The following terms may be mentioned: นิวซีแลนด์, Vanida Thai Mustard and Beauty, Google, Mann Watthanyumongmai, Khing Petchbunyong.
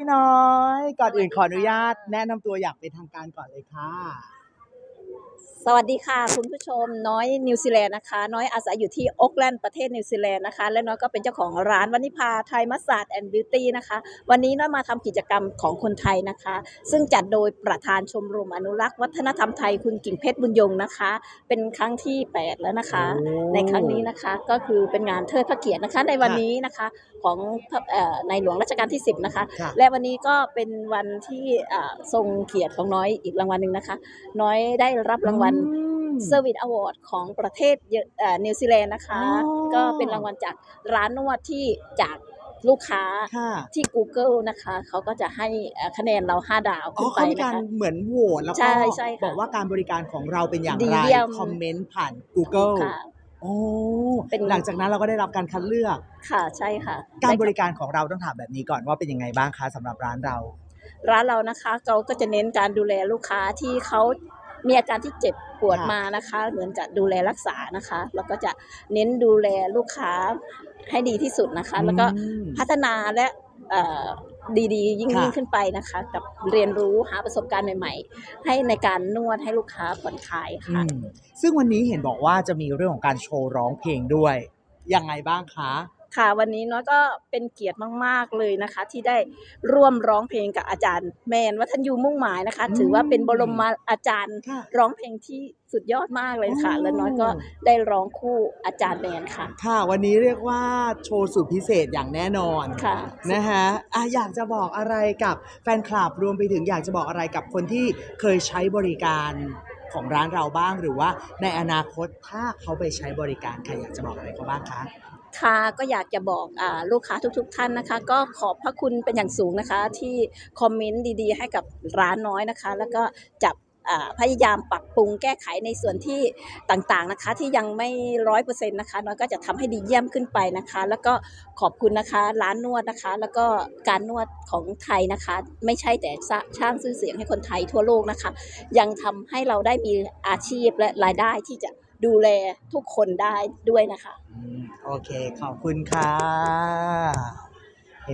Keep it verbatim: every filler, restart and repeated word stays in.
พี่น้อยก่อนอื่นขออนุญาตแนะนำตัวอย่างเป็นทางการก่อนเลยค่ะสวัสดีค่ะคุณผู้ชมน้อยนิวซีแลนด์นะคะน้อยอาศัยอยู่ที่โอ๊คแลนด์ประเทศนิวซีแลนด์นะคะและน้อยก็เป็นเจ้าของร้านวณิภาไทยมัสตาร์ดแอนด์บิวตี้นะคะวันนี้น้อยมาทำกิจกรรมของคนไทยนะคะซึ่งจัดโดยประธานชมรมอนุรักษ์วัฒนธรรมไทยคุณกิ่งเพชรบุญยงนะคะเป็นครั้งที่แปดแล้วนะคะในครั้งนี้นะคะก็คือเป็นงานเทิดพระเกียรตินะคะในวันนี้นะคะของในหลวงรัชกาลที่สิบนะคะและวันนี้ก็เป็นวันที่ทรงเกียรติของน้อยอีกรางวัลหนึ่งนะคะน้อยได้รับรางวัลเซอร์วิสอวอร์ดของประเทศนิวซีแลนด์นะคะก็เป็นรางวัลจากร้านนวดที่จากลูกค้าที่ Google นะคะเขาก็จะให้คะแนนเราห้าดาวขึ้นไปนะคะเหมือนโหวตแล้วก็บอกว่าการบริการของเราเป็นอย่างไรคอมเมนต์ผ่าน Google โอ้หลังจากนั้นเราก็ได้รับการคัดเลือกค่ะใช่ค่ะการบริการของเราต้องถามแบบนี้ก่อนว่าเป็นยังไงบ้างคะสำหรับร้านเราร้านเรานะคะเราก็จะเน้นการดูแลลูกค้าที่เขามีอาการที่เจ็บปวดมานะคะเหมือนจะดูแลรักษานะคะแล้วก็จะเน้นดูแลลูกค้าให้ดีที่สุดนะคะแล้วก็พัฒนาและดีๆยิ่งยิ่งขึ้นไปนะคะกับเรียนรู้หาประสบการณ์ใหม่ๆให้ในการนวดให้ลูกค้าผ่อนคลายค่ะซึ่งวันนี้เห็นบอกว่าจะมีเรื่องของการโชว์ร้องเพลงด้วยยังไงบ้างคะค่ะวันนี้น้อยก็เป็นเกียรติมากๆเลยนะคะที่ได้ร่วมร้องเพลงกับอาจารย์แมนวัฒนยูมุ่งหมายนะคะถือว่าเป็นบรมอาจารย์ร้องเพลงที่สุดยอดมากเลยค่ะและน้อยก็ได้ร้องคู่อาจารย์แมนค่ะค่ะวันนี้เรียกว่าโชว์สุดพิเศษอย่างแน่นอนค่ะนะคะอ่ะอยากจะบอกอะไรกับแฟนคลับรวมไปถึงอยากจะบอกอะไรกับคนที่เคยใช้บริการของร้านเราบ้างหรือว่าในอนาคตถ้าเขาไปใช้บริการใครอยากจะบอกอะไรเขาบ้างคะค่ะก็อยากจะบอกลูกค้าทุกๆท่านนะคะก็ขอบพระคุณเป็นอย่างสูงนะคะที่คอมเมนต์ดีๆให้กับร้านน้อยนะคะแล้วก็จับพยายามปรับปรุงแก้ไขในส่วนที่ต่างๆนะคะที่ยังไม่ร้อยเปอร์เซ็นต์นะคะน้อยก็จะทำให้ดีเยี่ยมขึ้นไปนะคะแล้วก็ขอบคุณนะคะร้านนวดนะคะแล้วก็การนวดของไทยนะคะไม่ใช่แต่สร้างชื่อเสียงให้คนไทยทั่วโลกนะคะยังทำให้เราได้มีอาชีพและรายได้ที่จะดูแลทุกคนได้ด้วยนะคะโอเคขอบคุณค่ะ